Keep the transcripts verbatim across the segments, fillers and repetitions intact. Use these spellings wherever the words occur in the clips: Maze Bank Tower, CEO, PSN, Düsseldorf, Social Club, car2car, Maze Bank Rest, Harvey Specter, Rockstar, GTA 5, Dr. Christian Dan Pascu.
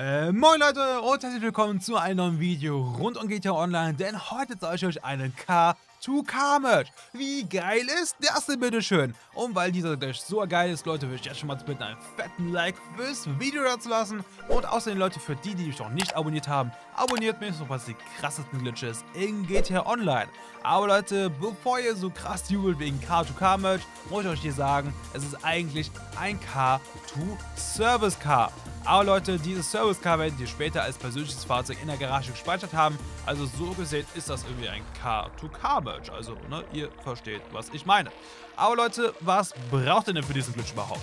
Äh, moin Leute und herzlich willkommen zu einem neuen Video rund um G T A Online, denn heute zeige ich euch einen Car to Car Merch. Wie geil ist das denn bitte schön? Und weil dieser Dash so geil ist, Leute, würde ich jetzt schon mal bitten, einen fetten Like fürs Video da zu lassen. Und außerdem, Leute, für die, die mich noch nicht abonniert haben, abonniert mich, so passt die krassesten Glitches in G T A Online. Aber Leute, bevor ihr so krass jubelt wegen Car to Car Merch, muss ich euch hier sagen, es ist eigentlich ein Car to Service Car. Aber Leute, dieses Service Car werdet ihr später als persönliches Fahrzeug in der Garage gespeichert haben. Also so gesehen ist das irgendwie ein Car to Car Merch. Also, ne, ihr versteht, was ich meine. Aber Leute, was braucht ihr denn für diesen Glitch überhaupt?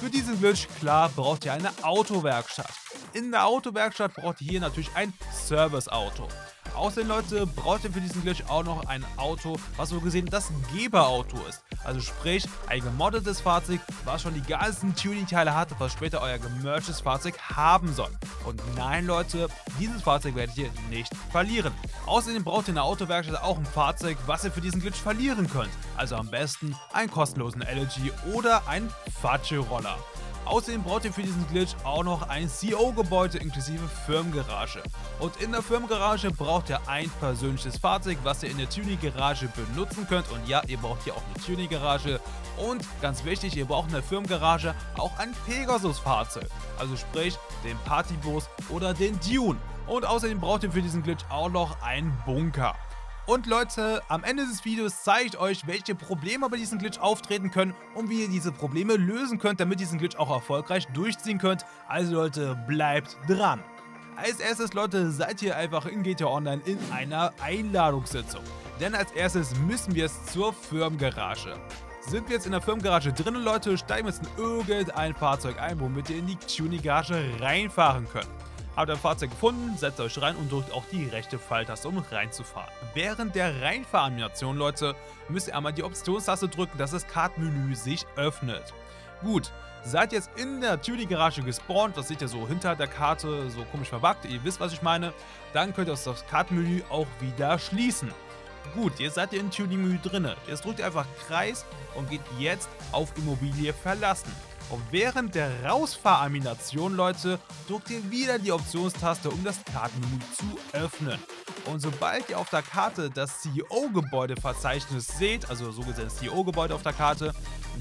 Für diesen Glitch, klar, braucht ihr eine Autowerkstatt. In der Autowerkstatt braucht ihr hier natürlich ein Service-Auto. Außerdem, Leute, braucht ihr für diesen Glitch auch noch ein Auto, was so gesehen das Geberauto ist. Also sprich, ein gemoddetes Fahrzeug, was schon die ganzen Tuning-Teile hatte, was später euer gemerchtes Fahrzeug haben soll. Und nein, Leute, dieses Fahrzeug werdet ihr nicht verlieren. Außerdem braucht ihr in der Autowerkstatt auch ein Fahrzeug, was ihr für diesen Glitch verlieren könnt. Also am besten einen kostenlosen L N G oder einen Fahrzeug-Roller. Außerdem braucht ihr für diesen Glitch auch noch ein C O-Gebäude inklusive Firmengarage. Und in der Firmengarage braucht ihr ein persönliches Fahrzeug, was ihr in der Tuning-Garage benutzen könnt. Und ja, ihr braucht hier auch eine Tuning-Garage. Und ganz wichtig, ihr braucht in der Firmengarage auch ein Pegasus-Fahrzeug. Also sprich, den Partybus oder den Dune. Und außerdem braucht ihr für diesen Glitch auch noch einen Bunker. Und Leute, am Ende des Videos zeige ich euch, welche Probleme bei diesem Glitch auftreten können und wie ihr diese Probleme lösen könnt, damit ihr diesen Glitch auch erfolgreich durchziehen könnt. Also Leute, bleibt dran! Als erstes, Leute, seid ihr einfach in G T A Online in einer Einladungssitzung. Denn als erstes müssen wir es zur Firmengarage. Sind wir jetzt in der Firmengarage drinnen, Leute, steigen wir jetzt in irgendein Fahrzeug ein, womit ihr in die Tuning-Garage reinfahren könnt. Habt ihr ein Fahrzeug gefunden, setzt euch rein und drückt auch die rechte Pfeiltaste, um reinzufahren. Während der Reinfahranimation, Leute, müsst ihr einmal die Optionstaste drücken, dass das Kartenmenü sich öffnet. Gut, seid jetzt in der Tuning-Garage gespawnt, das seht ihr so hinter der Karte, so komisch verbuggt, ihr wisst, was ich meine. Dann könnt ihr das Kartenmenü auch wieder schließen. Gut, jetzt seid ihr im Tuning-Menü drin. Jetzt drückt ihr einfach Kreis und geht jetzt auf Immobilie verlassen. Und während der Rausfahramination, Leute, drückt ihr wieder die Optionstaste, um das Kartenmenü zu öffnen. Und sobald ihr auf der Karte das C E O-Gebäude-Verzeichnis seht, also so gesehen das C E O-Gebäude auf der Karte,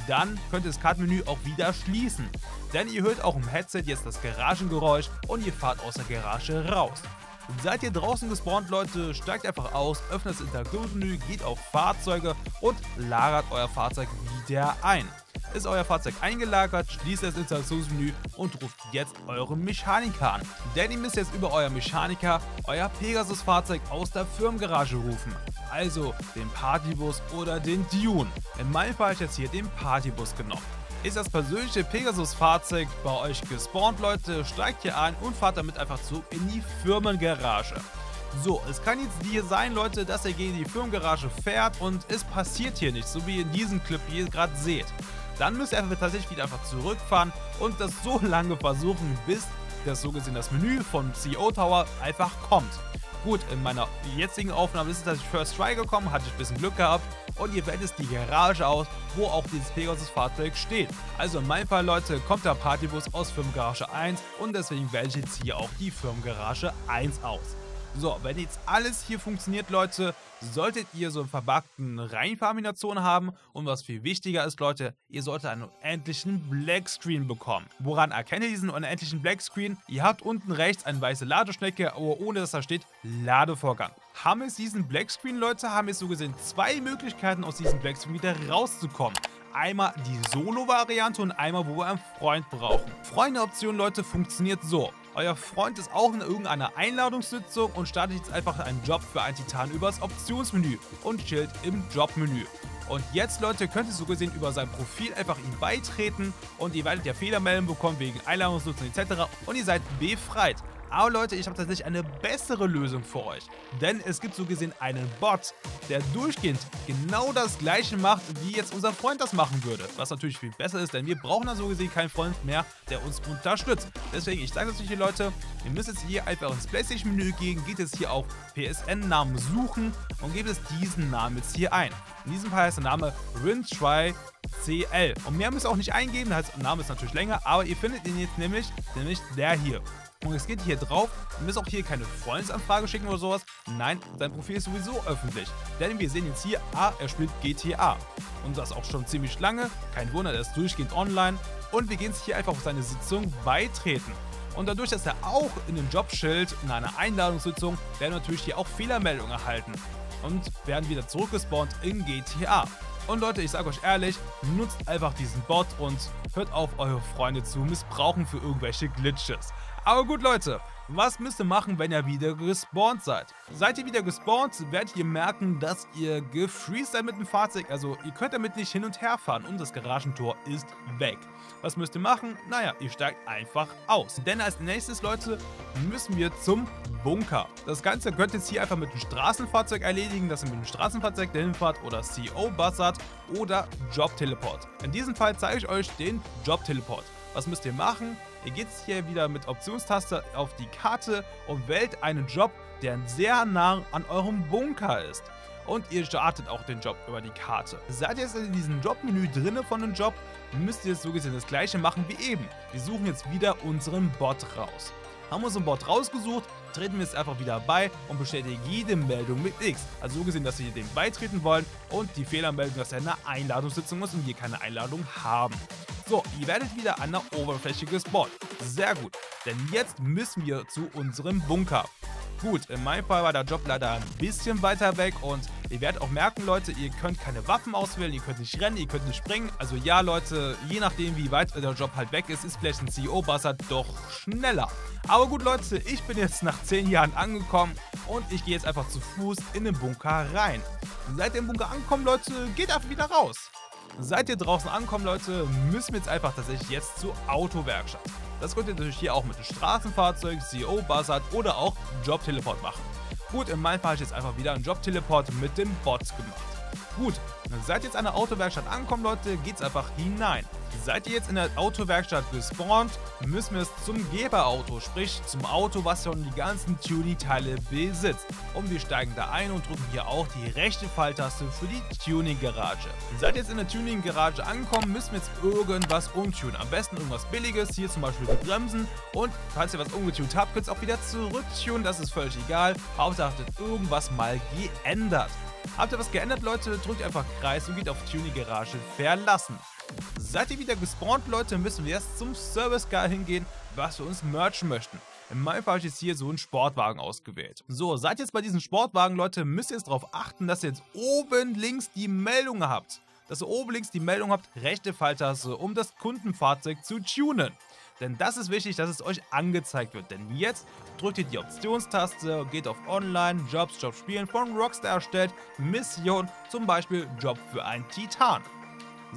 dann könnt ihr das Kartenmenü auch wieder schließen. Denn ihr hört auch im Headset jetzt das Garagengeräusch und ihr fahrt aus der Garage raus. Seid ihr draußen gespawnt, Leute, steigt einfach aus, öffnet das Interaktionsmenü, geht auf Fahrzeuge und lagert euer Fahrzeug wieder ein. Ist euer Fahrzeug eingelagert, schließt das Installationsmenü und ruft jetzt euren Mechaniker an. Denn ihr müsst jetzt über euer Mechaniker euer Pegasus-Fahrzeug aus der Firmengarage rufen. Also den Partybus oder den Dune. In meinem Fall habe ich jetzt hier den Partybus genommen. Ist das persönliche Pegasus-Fahrzeug bei euch gespawnt, Leute, steigt hier ein und fahrt damit einfach zu in die Firmengarage. So, es kann jetzt hier sein, Leute, dass ihr gegen die Firmengarage fährt und es passiert hier nichts, so wie ihr in diesem Clip hier gerade seht. Dann müsst ihr einfach tatsächlich wieder einfach zurückfahren und das so lange versuchen, bis das so gesehen das Menü vom C E O Tower einfach kommt. Gut, in meiner jetzigen Aufnahme ist es tatsächlich First Try gekommen, hatte ich ein bisschen Glück gehabt und ihr werdet jetzt die Garage aus, wo auch dieses Pegasus-Fahrzeug steht. Also in meinem Fall, Leute, kommt der Partybus aus Firmengarage eins und deswegen wähle ich jetzt hier auch die Firmengarage eins aus. So, wenn jetzt alles hier funktioniert, Leute, solltet ihr so einen verbuggten Reinfahrmination haben und was viel wichtiger ist, Leute, ihr solltet einen unendlichen Black Screen bekommen. Woran erkennt ihr diesen unendlichen Black Screen? Ihr habt unten rechts eine weiße Ladeschnecke, aber ohne dass da steht Ladevorgang. Haben jetzt diesen Black Screen, Leute, haben jetzt so gesehen zwei Möglichkeiten, aus diesem Black Screen wieder rauszukommen. Einmal die Solo-Variante und einmal, wo wir einen Freund brauchen. Freunde-Option, Leute, funktioniert so. Euer Freund ist auch in irgendeiner Einladungssitzung und startet jetzt einfach einen Job für einen Titan über das Optionsmenü und chillt im Jobmenü. Und jetzt, Leute, könnt ihr so gesehen über sein Profil einfach ihm beitreten und ihr werdet ja Fehlermeldungen bekommen wegen Einladungsnutzung et cetera. Und ihr seid befreit. Aber Leute, ich habe tatsächlich eine bessere Lösung für euch. Denn es gibt so gesehen einen Bot, der durchgehend genau das gleiche macht, wie jetzt unser Freund das machen würde. Was natürlich viel besser ist, denn wir brauchen dann so gesehen keinen Freund mehr, der uns unterstützt. Deswegen, ich sage es euch hier, Leute, ihr müsst jetzt hier einfach ins PlayStation-Menü gehen, geht jetzt hier auf P S N-Namen suchen und gebt jetzt diesen Namen jetzt hier ein. In diesem Fall heißt der Name Rintry.C L. Und mehr müsst ihr auch nicht eingeben, der Name ist natürlich länger, aber ihr findet ihn jetzt nämlich, nämlich der hier. Und es geht hier drauf. Ihr müsst auch hier keine Freundesanfrage schicken oder sowas. Nein, sein Profil ist sowieso öffentlich. Denn wir sehen jetzt hier, ah, er spielt G T A. Und das auch schon ziemlich lange. Kein Wunder, er ist durchgehend online. Und wir gehen jetzt hier einfach auf seine Sitzung beitreten. Und dadurch, dass er auch in dem Jobschild in einer Einladungssitzung, werden natürlich hier auch Fehlermeldungen erhalten. Und werden wieder zurückgespawnt in G T A. Und Leute, ich sage euch ehrlich, nutzt einfach diesen Bot und hört auf, eure Freunde zu missbrauchen für irgendwelche Glitches. Aber gut, Leute, was müsst ihr machen, wenn ihr wieder gespawnt seid? Seid ihr wieder gespawnt, werdet ihr merken, dass ihr gefreezed seid mit dem Fahrzeug. Also ihr könnt damit nicht hin und her fahren und das Garagentor ist weg. Was müsst ihr machen? Naja, ihr steigt einfach aus. Denn als nächstes, Leute, müssen wir zum Bunker. Das Ganze könnt ihr jetzt hier einfach mit dem Straßenfahrzeug erledigen, dass ihr mit dem Straßenfahrzeug dahin fahrt oder C O-Buzzard oder Job-Teleport. In diesem Fall zeige ich euch den Job-Teleport. Was müsst ihr machen? Ihr geht hier wieder mit Optionstaste auf die Karte und wählt einen Job, der sehr nah an eurem Bunker ist. Und ihr startet auch den Job über die Karte. Seid ihr jetzt in diesem Jobmenü drinne von dem Job, müsst ihr jetzt so gesehen das gleiche machen wie eben. Wir suchen jetzt wieder unseren Bot raus. Haben wir unseren Bot rausgesucht, treten wir jetzt einfach wieder bei und bestätigen jede Meldung mit X. Also so gesehen, dass wir dem beitreten wollen und die Fehlermeldung, dass er eine Einladungssitzung ist und wir keine Einladung haben. So, ihr werdet wieder an der Oberfläche gespawnt. Sehr gut, denn jetzt müssen wir zu unserem Bunker. Gut, in meinem Fall war der Job leider ein bisschen weiter weg und ihr werdet auch merken, Leute, ihr könnt keine Waffen auswählen, ihr könnt nicht rennen, ihr könnt nicht springen. Also ja, Leute, je nachdem, wie weit der Job halt weg ist, ist vielleicht ein C E O-Buzzard doch schneller. Aber gut, Leute, ich bin jetzt nach zehn Jahren angekommen und ich gehe jetzt einfach zu Fuß in den Bunker rein. Seit dem Bunker angekommen, Leute, geht einfach wieder raus. Seid ihr draußen angekommen, Leute, müssen wir jetzt einfach tatsächlich jetzt zur Autowerkstatt. Das könnt ihr natürlich hier auch mit dem Straßenfahrzeug, C O-Buzzard oder auch Job-Teleport machen. Gut, in meinem Fall habe ich jetzt einfach wieder einen Job-Teleport mit dem Bot gemacht. Gut, seid ihr jetzt an der Autowerkstatt angekommen, Leute, geht's einfach hinein. Seid ihr jetzt in der Autowerkstatt gespawnt, müssen wir es zum Geberauto, sprich zum Auto, was schon die ganzen Tuning-Teile besitzt. Und wir steigen da ein und drücken hier auch die rechte Pfeiltaste für die Tuning-Garage. Seid ihr jetzt in der Tuning-Garage angekommen, müssen wir jetzt irgendwas umtunen. Am besten irgendwas Billiges, hier zum Beispiel die Bremsen. Und falls ihr was umgetunt habt, könnt ihr es auch wieder zurücktunen, das ist völlig egal. Hauptsache habt ihr irgendwas mal geändert. Habt ihr was geändert, Leute, drückt einfach Kreis und geht auf Tuning-Garage verlassen. Seid ihr wieder gespawnt, Leute, müssen wir jetzt zum Service-Car hingehen, was wir uns merchen möchten. In meinem Fall ist jetzt hier so ein Sportwagen ausgewählt. So, seid jetzt bei diesem Sportwagen, Leute, müsst ihr jetzt darauf achten, dass ihr jetzt oben links die Meldung habt. Dass ihr oben links die Meldung habt, rechte Pfeiltaste, um das Kundenfahrzeug zu tunen. Denn das ist wichtig, dass es euch angezeigt wird. Denn jetzt drückt ihr die Optionstaste, geht auf Online, Jobs, Jobs spielen, von Rockstar erstellt, Mission, zum Beispiel Job für einen Titan.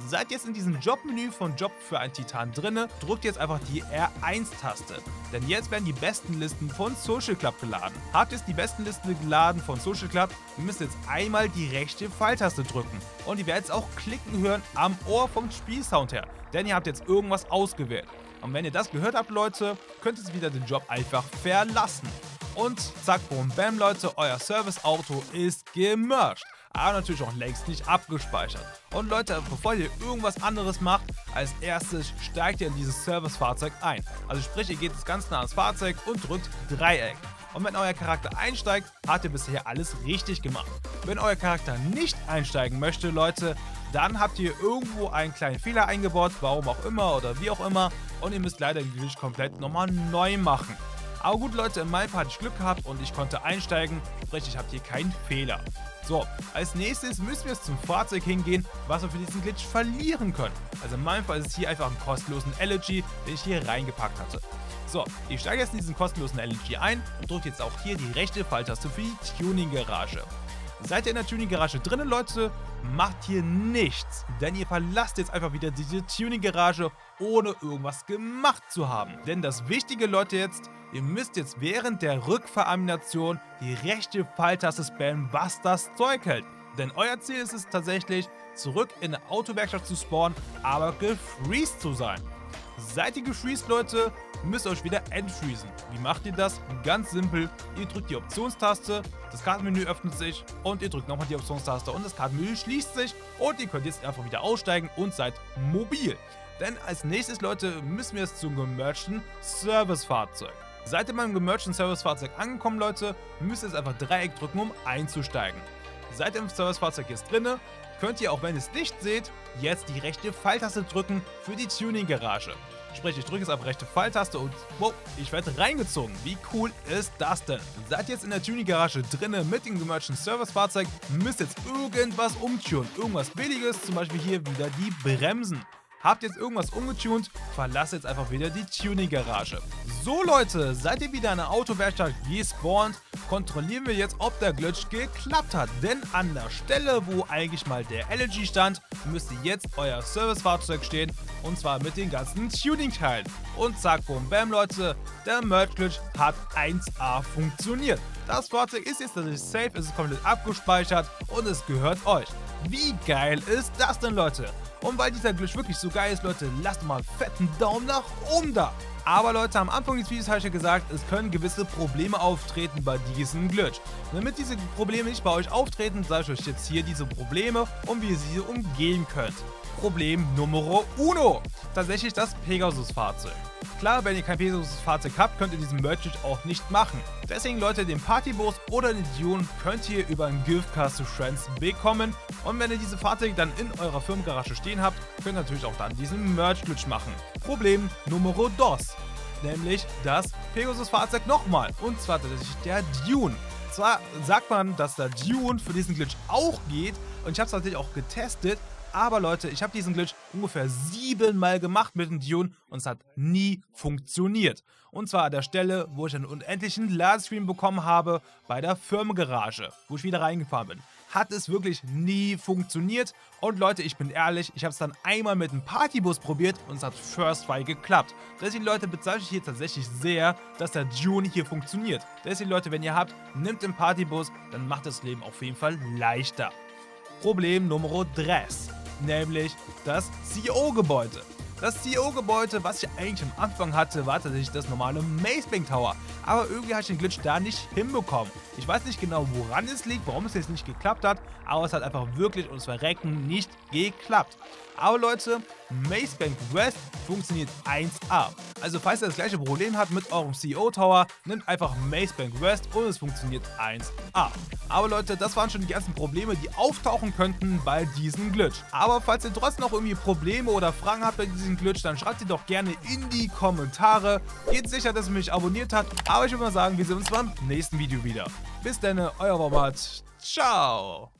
Seid jetzt in diesem Jobmenü von Job für einen Titan drinne, drückt jetzt einfach die R eins Taste. Denn jetzt werden die besten Listen von Social Club geladen. Habt jetzt die besten Listen geladen von Social Club, ihr müsst jetzt einmal die rechte Pfeiltaste drücken. Und ihr werdet jetzt auch klicken hören am Ohr vom Spielsound her, denn ihr habt jetzt irgendwas ausgewählt. Und wenn ihr das gehört habt, Leute, könnt ihr wieder den Job einfach verlassen. Und zack, boom, bam, Leute, euer Service-Auto ist gemerged. Aber natürlich auch längst nicht abgespeichert. Und Leute, bevor ihr irgendwas anderes macht, als erstes steigt ihr in dieses Service-Fahrzeug ein. Also sprich, ihr geht jetzt ganz nah ans Fahrzeug und drückt Dreieck. Und wenn euer Charakter einsteigt, habt ihr bisher alles richtig gemacht. Wenn euer Charakter nicht einsteigen möchte, Leute, dann habt ihr irgendwo einen kleinen Fehler eingebaut, warum auch immer oder wie auch immer. Und ihr müsst leider den Glitch komplett nochmal neu machen. Aber gut, Leute, in meinem Fall hatte ich Glück gehabt und ich konnte einsteigen, sprich, ich habe hier keinen Fehler. So, als nächstes müssen wir jetzt zum Fahrzeug hingehen, was wir für diesen Glitch verlieren können. Also in meinem Fall ist es hier einfach einen kostenlosen L G, den ich hier reingepackt hatte. So, ich steige jetzt in diesen kostenlosen L G ein und drücke jetzt auch hier die rechte Pfeiltaste für die Tuning-Garage. Seid ihr in der Tuning-Garage drinnen, Leute, macht hier nichts, denn ihr verlasst jetzt einfach wieder diese Tuning-Garage, ohne irgendwas gemacht zu haben. Denn das Wichtige, Leute, jetzt, ihr müsst jetzt während der Rückveranimation die rechte Pfeiltaste spammen, was das Zeug hält. Denn euer Ziel ist es tatsächlich, zurück in eine Autowerkstatt zu spawnen, aber gefreezed zu sein. Seid ihr gefreezed, Leute, müsst ihr euch wieder entfreezen. Wie macht ihr das? Ganz simpel, ihr drückt die Optionstaste, das Kartenmenü öffnet sich und ihr drückt nochmal die Optionstaste und das Kartenmenü schließt sich und ihr könnt jetzt einfach wieder aussteigen und seid mobil. Denn als nächstes, Leute, müssen wir jetzt zum gemergten Servicefahrzeug. Seid ihr beim gemerchten Servicefahrzeug angekommen, Leute, müsst ihr jetzt einfach Dreieck drücken, um einzusteigen. Seid ihr im Servicefahrzeug jetzt drinne, könnt ihr, auch wenn ihr es nicht seht, jetzt die rechte Pfeiltaste drücken für die Tuning-Garage. Sprich, ich drücke jetzt auf rechte Pfeiltaste und wow, ich werde reingezogen. Wie cool ist das denn? Seid jetzt in der Tuning-Garage drinne mit dem gemerchten Servicefahrzeug, müsst jetzt irgendwas umtunen. Irgendwas Billiges, zum Beispiel hier wieder die Bremsen. Habt jetzt irgendwas umgetunt, verlasst jetzt einfach wieder die Tuning-Garage. So Leute, seid ihr wieder in der Autowerkstatt gespawnt, kontrollieren wir jetzt, ob der Glitch geklappt hat. Denn an der Stelle, wo eigentlich mal der L G stand, müsst ihr jetzt euer Servicefahrzeug stehen. Und zwar mit den ganzen Tuning-Teilen. Und zack, boom, bam Leute, der Merge-Glitch hat eins A funktioniert. Das Fahrzeug ist jetzt natürlich safe, es ist komplett abgespeichert und es gehört euch. Wie geil ist das denn, Leute? Und weil dieser Glitch wirklich so geil ist, Leute, lasst mal einen fetten Daumen nach oben da. Aber Leute, am Anfang des Videos habe ich ja gesagt, es können gewisse Probleme auftreten bei diesem Glitch. Damit diese Probleme nicht bei euch auftreten, sage ich euch jetzt hier diese Probleme und wie ihr sie umgehen könnt. Problem Nummer eins. Tatsächlich das Pegasus-Fahrzeug. Klar, wenn ihr kein Pegasus-Fahrzeug habt, könnt ihr diesen Merge auch nicht machen. Deswegen, Leute, den Partybus oder den Dune könnt ihr über einen Giftcard zu Friends bekommen. Und wenn ihr diese Fahrzeuge dann in eurer Firmengarage stehen habt, könnt ihr natürlich auch dann diesen Merge-Glitch machen. Problem Nummer dos. Nämlich das Pegasus-Fahrzeug nochmal. Und zwar tatsächlich der Dune. Zwar sagt man, dass der Dune für diesen Glitch auch geht. Und ich habe es natürlich auch getestet. Aber Leute, ich habe diesen Glitch ungefähr siebenmal gemacht mit dem Dune und es hat nie funktioniert. Und zwar an der Stelle, wo ich einen unendlichen Ladescreen bekommen habe bei der Firmengarage, wo ich wieder reingefahren bin. Hat es wirklich nie funktioniert. Und Leute, ich bin ehrlich, ich habe es dann einmal mit dem Partybus probiert und es hat first try geklappt. Deswegen, Leute, bezweifle ich hier tatsächlich sehr, dass der Dune hier funktioniert. Deswegen, Leute, wenn ihr habt, nehmt den Partybus, dann macht das Leben auf jeden Fall leichter. Problem Nummer drei. Nämlich das C E O-Gebäude. Das C E O-Gebäude, was ich eigentlich am Anfang hatte, war tatsächlich das normale Maze Bank Tower. Aber irgendwie habe ich den Glitch da nicht hinbekommen. Ich weiß nicht genau, woran es liegt, warum es jetzt nicht geklappt hat, aber es hat einfach wirklich ums Verrecken nicht geklappt. Aber Leute, Maze Bank Rest funktioniert eins A. Also falls ihr das gleiche Problem habt mit eurem C E O Tower, nehmt einfach Maze Bank Rest und es funktioniert eins A. Aber Leute, das waren schon die ganzen Probleme, die auftauchen könnten bei diesem Glitch. Aber falls ihr trotzdem noch irgendwie Probleme oder Fragen habt bei diesem Glitch, dann schreibt sie doch gerne in die Kommentare. Geht sicher, dass ihr mich abonniert habt. Aber ich würde mal sagen, wir sehen uns beim nächsten Video wieder. Bis dann, euer Robert. Ciao.